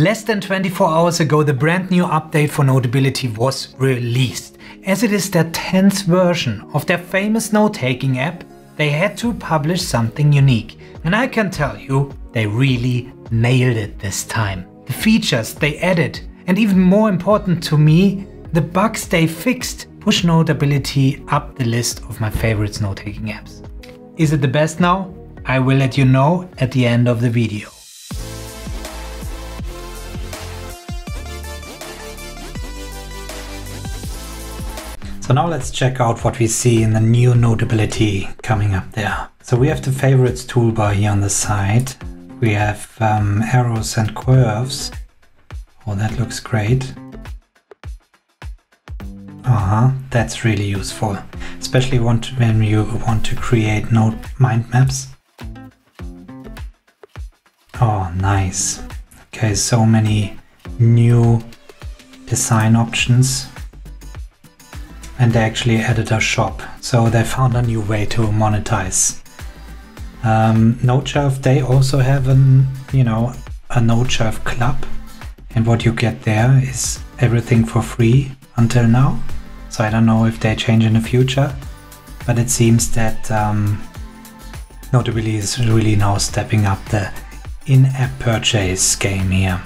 Less than 24 hours ago, the brand new update for Notability was released. As it is their 10th version of their famous note-taking app, they had to publish something unique. And I can tell you, they really nailed it this time. The features they added, and even more important to me, the bugs they fixed, push Notability up the list of my favorite note-taking apps. Is it the best now? I will let you know at the end of the video. So now let's check out what we see in the new Notability coming up there. So we have the favorites toolbar here on the side. We have arrows and curves. Oh, that looks great. That's really useful, especially when you want to create note mind maps. Oh, nice. Okay, so many new design options. And they actually added a shop, so they found a new way to monetize. NoteShelf, they also have a NoteShelf club, and what you get there is everything for free until now. So I don't know if they change in the future, but it seems that Notability is really now stepping up the in-app purchase game here.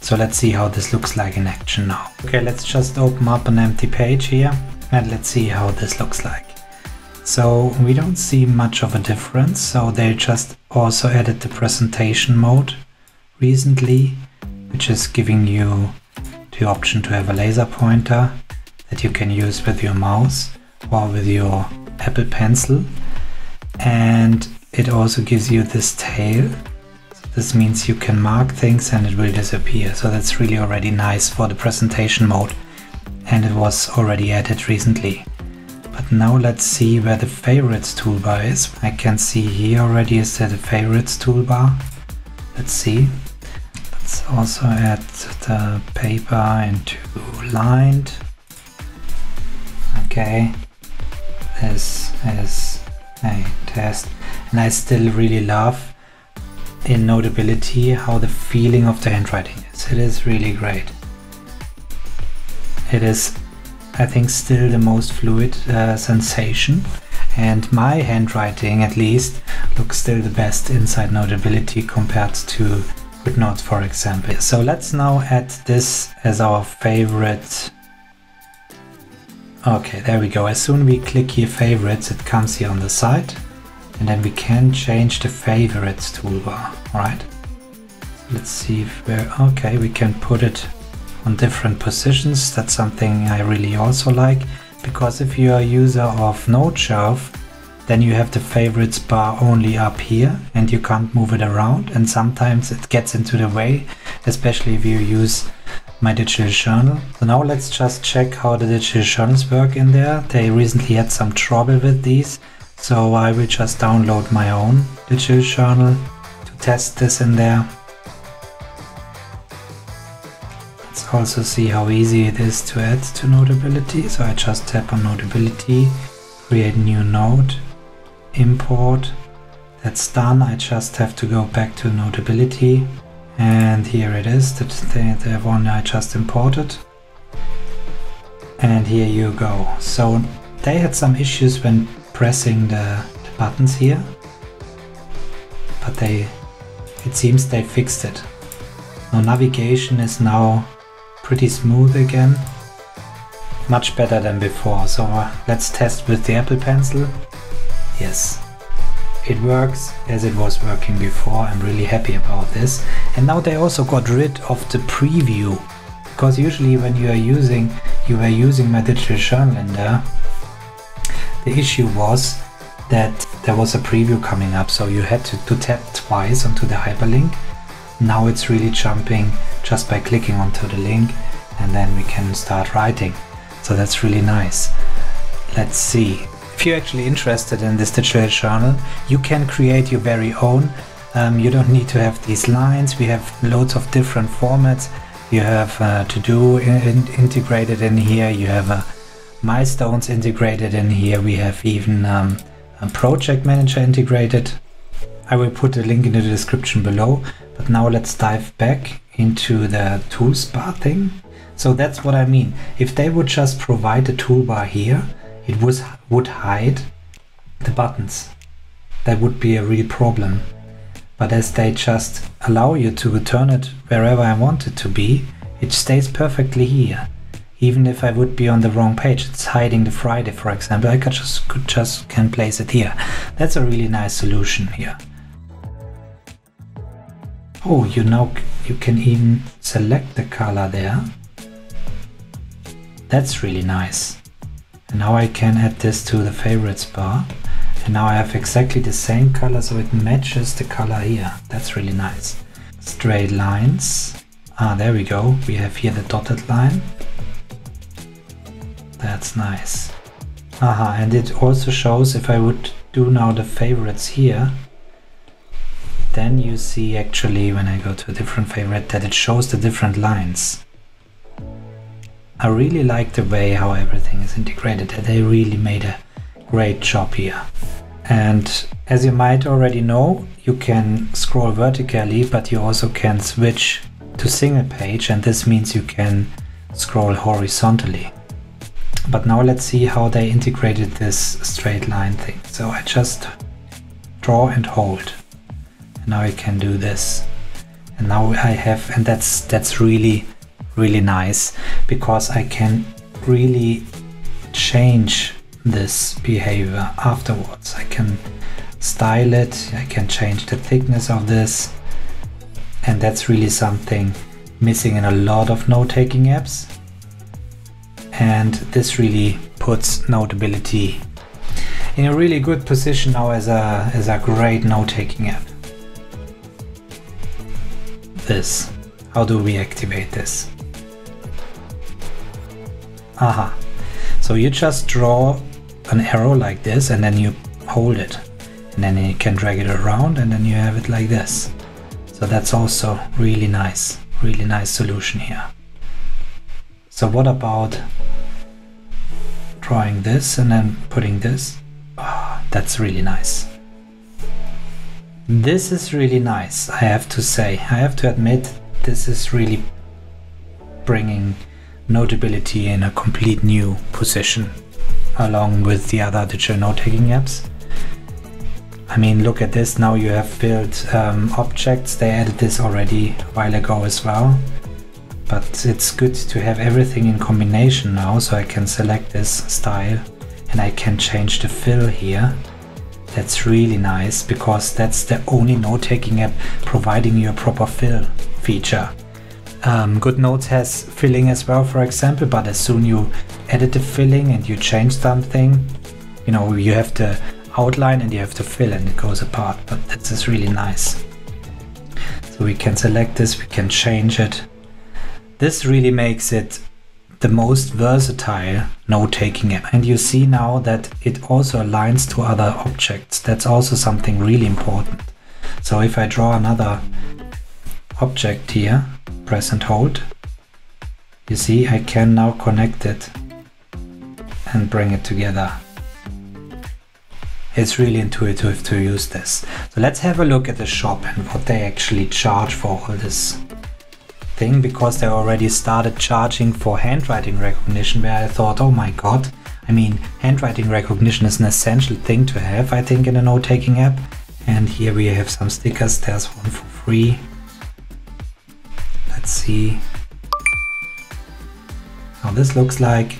So let's see how this looks like in action now. Okay, let's just open up an empty page here and let's see how this looks like. So we don't see much of a difference. So they just also added the presentation mode recently, which is giving you the option to have a laser pointer that you can use with your mouse or with your Apple Pencil. And it also gives you this tail. This means you can mark things and it will disappear. So that's really already nice for the presentation mode. And it was already added recently. But now let's see where the favorites toolbar is. I can see here already is there the favorites toolbar. Let's see. Let's also add the paper into lined. Okay. This is a test. And I still really love in Notability how the feeling of the handwriting is. It is really great. It is, I think, still the most fluid sensation, and my handwriting at least looks still the best inside Notability compared to GoodNotes, for example. So let's now add this as our favorite. Okay, there we go. As soon as we click here favorites, it comes here on the side. And then we can change the favorites toolbar, right? Let's see if we're okay. We can put it on different positions. That's something I really also like, because if you are a user of NoteShelf, then you have the favorites bar only up here and you can't move it around. And sometimes it gets into the way, especially if you use my digital journal. So now let's just check how the digital journals work in there. They recently had some trouble with these. So I will just download my own digital journal to test this in there. Let's also see how easy it is to add to Notability. So I just tap on Notability, create new note, import. That's done. I just have to go back to Notability. And here it is, the one I just imported. And here you go. So they had some issues when pressing the buttons here, but it seems they fixed it. Now navigation is now pretty smooth again, much better than before. So let's test with the Apple Pencil. Yes, it works as it was working before. I'm really happy about this. And now they also got rid of the preview, because usually when you were using my digital journal in there, the issue was that there was a preview coming up, so you had to tap twice onto the hyperlink. Now it's really jumping just by clicking onto the link, and then we can start writing. So that's really nice. Let's see. If you're actually interested in this digital journal, you can create your very own. You don't need to have these lines. We have loads of different formats. You have to-do integrated in here. You have a milestones integrated in here. We have even a project manager integrated. I will put the link in the description below. But now let's dive back into the toolbar thing. So that's what I mean. If they would just provide the toolbar here, it would hide the buttons. That would be a real problem. But as they just allow you to return it wherever I want it to be, it stays perfectly here. Even if I would be on the wrong page, it's hiding the Friday, for example, I could just place it here. That's a really nice solution here. Oh, you know, you can even select the color there. That's really nice. And now I can add this to the favorites bar. And now I have exactly the same color, so it matches the color here. That's really nice. Straight lines. Ah, there we go. We have here the dotted line. That's nice. Aha, and it also shows if I would do now the favorites here, then you see actually when I go to a different favorite that it shows the different lines. I really like the way how everything is integrated. They really made a great job here. And as you might already know, you can scroll vertically, but you also can switch to single page, and this means you can scroll horizontally. But now let's see how they integrated this straight line thing. So I just draw and hold. And now I can do this. And now I have, and that's really, really nice, because I can really change this behavior afterwards. I can style it, I can change the thickness of this. And that's really something missing in a lot of note-taking apps. And this really puts Notability in a really good position now as a great note-taking app. This. How do we activate this? Aha. So you just draw an arrow like this and then you hold it. And then you can drag it around and then you have it like this. So that's also really nice solution here. So what about drawing this and then putting this? Oh, that's really nice. This is really nice, I have to say. I have to admit, this is really bringing Notability in a complete new position, along with the other digital note-taking apps. I mean, look at this, now you have built objects. They added this already a while ago as well. But it's good to have everything in combination now, so I can select this style and I can change the fill here. That's really nice, because that's the only note-taking app providing you a proper fill feature. GoodNotes has filling as well, for example, but as soon you edit the filling and you change something, you know, you have the outline and you have the fill and it goes apart, but this is really nice. So we can select this, we can change it. This really makes it the most versatile note-taking app. And you see now that it also aligns to other objects. That's also something really important. So if I draw another object here, press and hold, you see I can now connect it and bring it together. It's really intuitive to use this. So let's have a look at the shop and what they actually charge for all this thing, because they already started charging for handwriting recognition, where I thought, oh my god, I mean, handwriting recognition is an essential thing to have, I think, in a note-taking app. And here we have some stickers, there's one for free. Let's see how this looks like.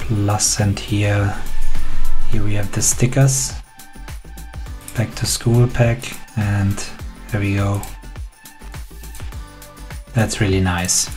Plus, and here we have the stickers. Back to school pack, and there we go. That's really nice.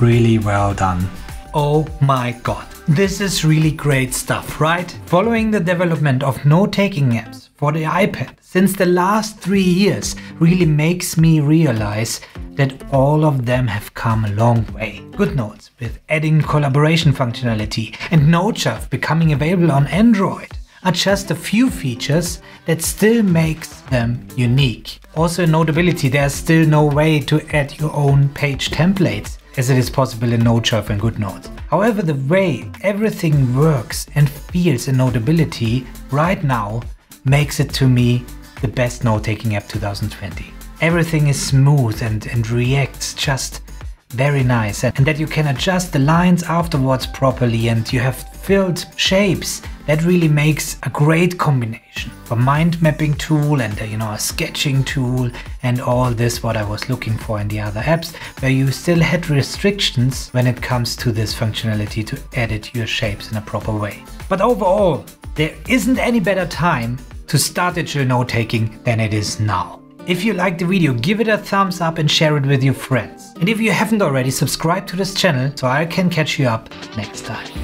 Really well done. Oh my god, this is really great stuff, right? Following the development of note-taking apps for the iPad since the last 3 years really makes me realize that all of them have come a long way. GoodNotes with adding collaboration functionality and NoteShelf becoming available on Android are just a few features that still makes them unique. Also in Notability, there's still no way to add your own page templates as it is possible in NoteShelf and GoodNotes. However, the way everything works and feels in Notability right now makes it, to me, the best note-taking app 2020. everything is smooth and reacts just very nice, and that you can adjust the lines afterwards properly and you have filled shapes. That really makes a great combination. A mind mapping tool and a sketching tool and all this what I was looking for in the other apps, where you still had restrictions when it comes to this functionality to edit your shapes in a proper way. But overall, there isn't any better time to start digital note-taking than it is now. If you liked the video, give it a thumbs up and share it with your friends. And if you haven't already, subscribe to this channel so I can catch you up next time.